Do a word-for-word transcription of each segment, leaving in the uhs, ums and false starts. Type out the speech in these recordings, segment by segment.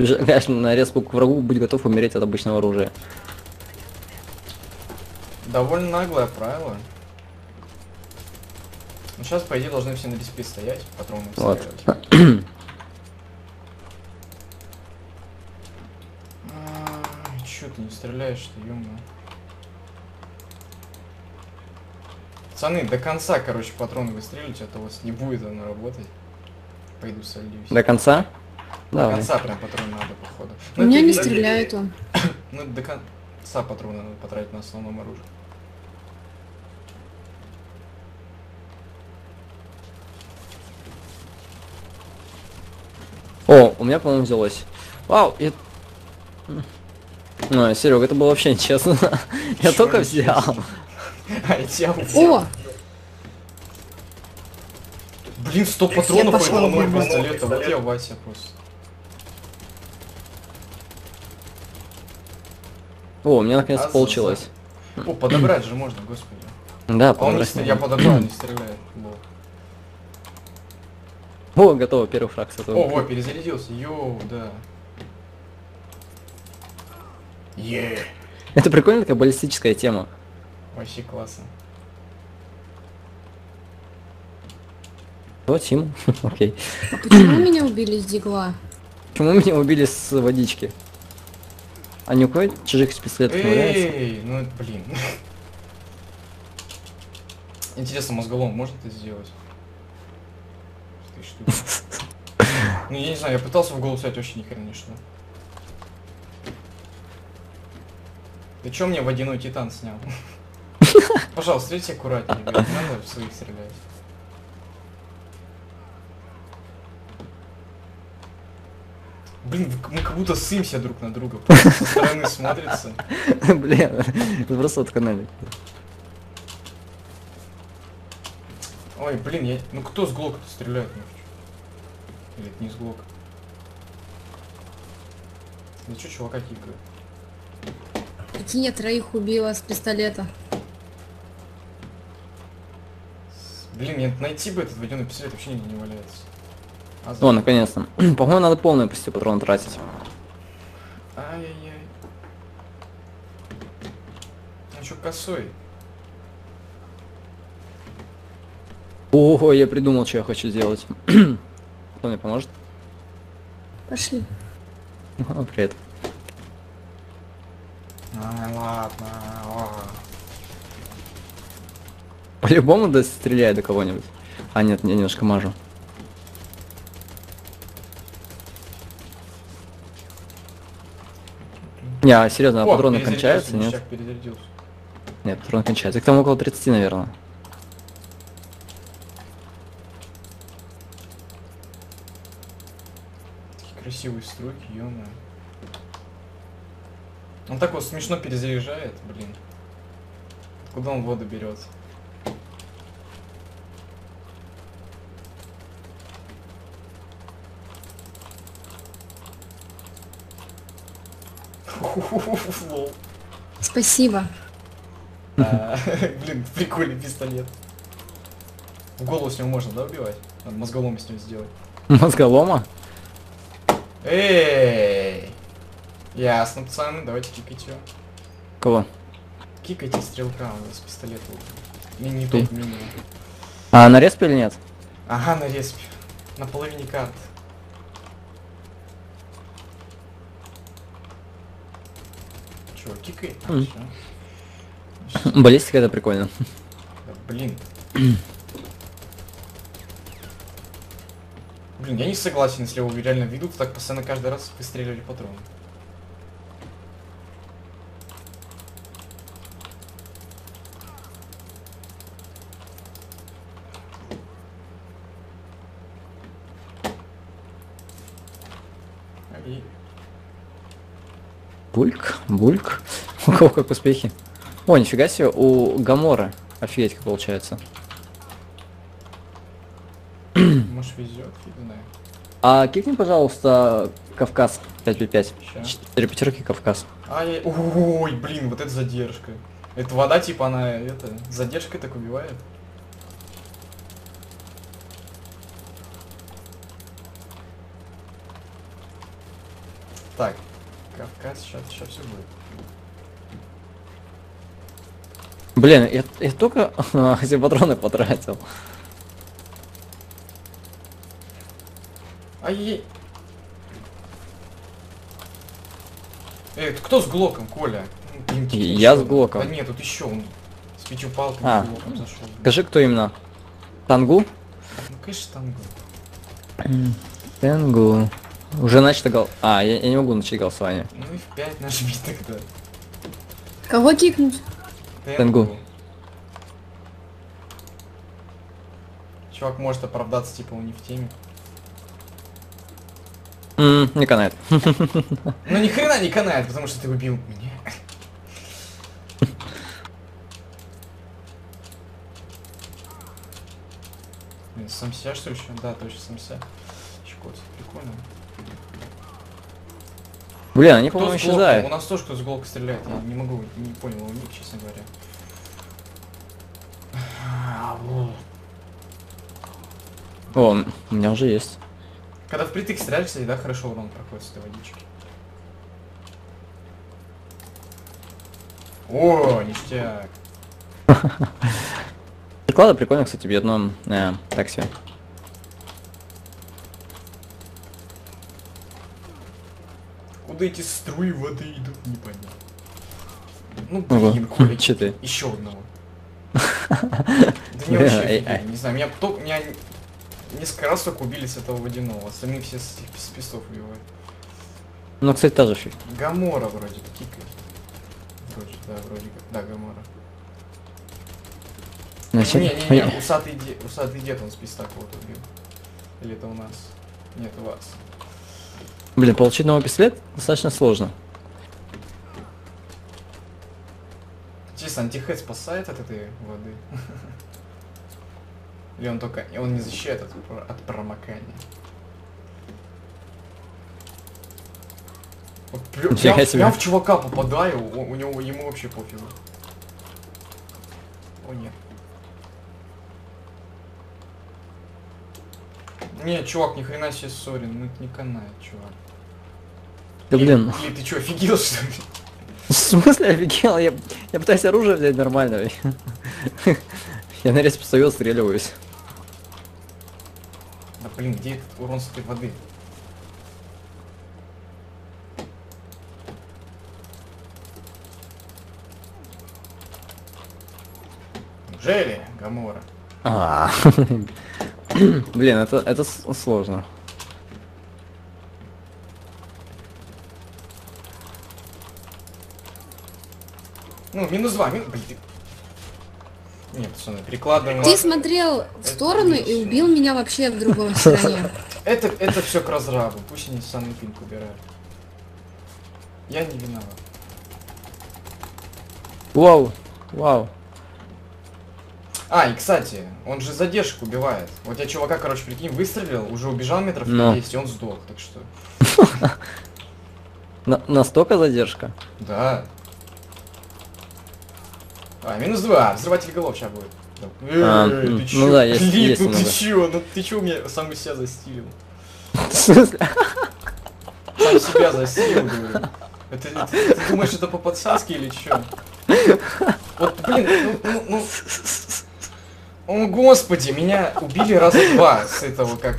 Бежишь на резку к врагу, будь готов умереть от обычного оружия. Довольно наглое правило. Ну, сейчас, по идее, должны все на респе стоять, патроны вставлять. Чё ты не стреляешь-то, ё-моё. Пацаны, до конца, короче, патроны выстрелить, а то у вас не будет оно работать. Пойду сольюсь. До конца? До Давай. конца прям патрон надо, походу. Но Мне не видно, стреляет он. Ну, до конца патрона надо потратить на основном оружие. О, у меня, по-моему, взялось. Вау, я... Ну, Серега, это было вообще нечестно. Я только взял. А я взял. О! Блин, сто патронов поймал мой пистолет, а вот я Вася просто. О, у меня наконец-то получилось. О, подобрать же можно, господи. Да, подобрать. Я подобрал, не стреляет. О, готово, первый фраг с этого. Ого, перезарядился, йоу, да. Еее. Это прикольная такая баллистическая тема. Вообще классно. О, Тим, окей. А почему меня убили с дигла? Почему меня убили с водички? А ни у кого чужих пистолетов не нравится? Эй, ну блин. Интересно, мозголом может это сделать? Ну я не знаю, я пытался в голову взять, вообще ни хрена не шло. Ты чё мне водяной титан снял? Пожалуйста, встретите аккуратнее, не надо в своих стрелять. Блин, мы как будто сымся друг на друга, просто со стороны смотрится. Блин, это просто отканали. Ой, блин, я... Ну кто с Глока-то стреляет? Или это не с Глока? Да чё чувака кикают? Какие я троих убила с пистолета. Блин, нет, найти бы этот водяной пистолет вообще нигде не валяется. А за... О, наконец-то. По-моему, надо полную пустую патрон тратить. Ай-яй-яй. Ну чё, косой? Ого, я придумал, что я хочу сделать. Кто мне поможет? Пошли. О, привет. Ай, ладно. По-любому да стреляй до кого-нибудь. А нет, я немножко мажу. Не, серьезно, а патроны кончаются, нет? Нет, патроны кончаются. Их там около тридцати, наверное. Красивые струйки, ё-моё. Он так вот смешно перезаряжает, блин. Куда он воду берет? Спасибо. Блин, прикольный пистолет. В голову с него можно, да, убивать? Надо мозголома с ним сделать. Мозголома? Эй! Ясно, пацаны, давайте кикать ее. Кого? Кикайте стрелка, у нас пистолет. Мини топ, мини. А на респе или нет? Ага, на респе. На половине карты. Чё, кикай? Mm. А, баллистика это прикольно. Да, блин. Блин, я не согласен, если его реально ведут, так постоянно каждый раз выстреливали патроны. И... Бульк, бульк. У кого как успехи? О, нифига себе, у Гамора. Офигеть, как получается. Может везет, фиг знает. А кикни, пожалуйста, Кавказ пять пять пять. Четыре пятерки Кавказ. Ай, ой, блин, вот это задержка. Это вода, типа она, это, задержкой так убивает. Так, Кавказ, сейчас, сейчас все будет. Блин, я, я только все патроны потратил. Ай-яй. Эй, ты кто с глоком, Коля? Димки, я с глоком. Да нет, тут еще он с пятью палками а. с глоком зашел. Скажи, кто именно? Тангу? Ну, конечно, Тангу. Тангу. Уже начато гол... А, я, я не могу начать голосование. Ну и в пять нажми тогда. Кого кикнуть? Тенгу. Чувак может оправдаться, типа, он не в теме. Ммм, не канает. Ну ни хрена не канает, потому что ты убил меня. Блин, сам себя что ли еще? Да, точно сам себя. Чикот, прикольно. Блин, они, по-моему, исчезают. У нас тоже кто с глока стреляет, я не могу, не понял его ник, честно говоря. О, у меня уже есть. Когда впритык стреляешь, кстати, да, хорошо урон проходит с этой водички. О, ништяк. Приклады прикольно, кстати, бьет, но э, так себе. Куда эти струи воды идут, непонятно. Ну блин, Коля, еще одного. Да не вообще, не знаю, меня только... Несколько раз только убили с этого водяного, сами все с этих песцов убивают. Ну, кстати, та же фиг. Гамора вроде, кикает. Вроде, да, вроде как. Да, Гамора. Значит... Не-не-не, усатый, де... усатый дед он с песта кого-то убил. Или это у нас? Нет, у вас. Блин, получить новый пистолет достаточно сложно. Честно, антихэд спасает от этой воды. Или он только... Он не защищает от, от промокания. Вот прям, прям, прям в чувака попадаю, у, у него ему вообще пофигу. О нет. Не, чувак, ни хрена себе ссорен, ну это не канает, чувак. Да блин. Или, или ты чё, офигел что ли? В смысле офигел? Я, я пытаюсь оружие взять нормально. Я нарез посовел, стреливаюсь. Да блин, где этот урон с этой воды? Неужели, Гамора? А, блин, это это сложно. Ну, минус два, минус... Блин. Нет, пацаны, перекладываем... Ты смотрел в сторону и убил меня вообще в другом стороне. Это, это все к разрабу, пусть они сами пинг убирают. Я не виноват. Вау, вау. А, и кстати, он же задержек убивает. Вот я чувака, короче, прикинь, выстрелил, уже убежал метров на десять, и он сдох, так что... Настолько задержка? Да. А, минус два, взрыватель голов сейчас будет. А, э, ну, ты чё? Ну да, есть, Клик, есть ну много. Ты чё, ну ты чё меня сам себя застилил? В смысле? Сам себя застилил, говорю. Это, это, ты думаешь, это по подсказке или чё? Вот, блин, ну, ну, ну... О, господи, меня убили раза два с этого как...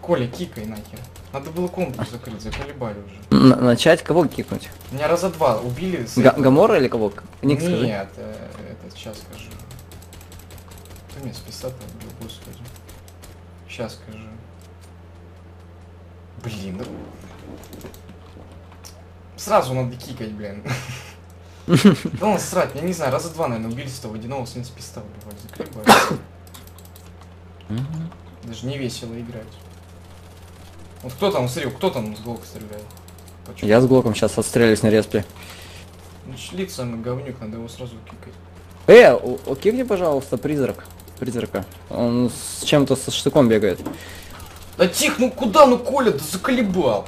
Коля, кикай нахер. Надо было комнату закрыть, заколебали уже. Н начать кого кикнуть? Меня раза два убили. С Га Гамора или кого? Ник, скажи. Нет, э это сейчас скажу. Ты мне списал, господи. Сейчас скажу. Блин. Сразу надо кикать, блин. Да он срать, я не знаю, раза два, наверное, убили с того водяного, с ним с писта убивали, заколебали. Даже не весело играть. Вот кто там стрелял? Кто там с глока стреляет? Почему? Я с глоком сейчас отстрелюсь на респе. Значит, самый говнюк, надо его сразу кикать. Э, окей, мне, пожалуйста, призрак. Призрака. Он с чем-то со штыком бегает. Да тихо, ну куда, ну Коля, да заколебал.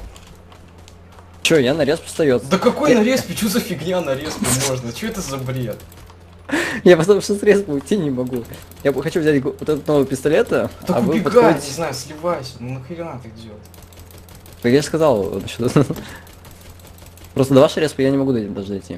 Чё, я на респ встаёт. Да какой на респе? Чё за фигня на респе можно? Чё это за бред? Я потому что с респа уйти не могу. Я хочу взять вот этот новый пистолет. Так убегай, не знаю, сливайся. Ну нахрена ты делал? Так я сказал, просто до вашей респы я не могу до этого даже дойти.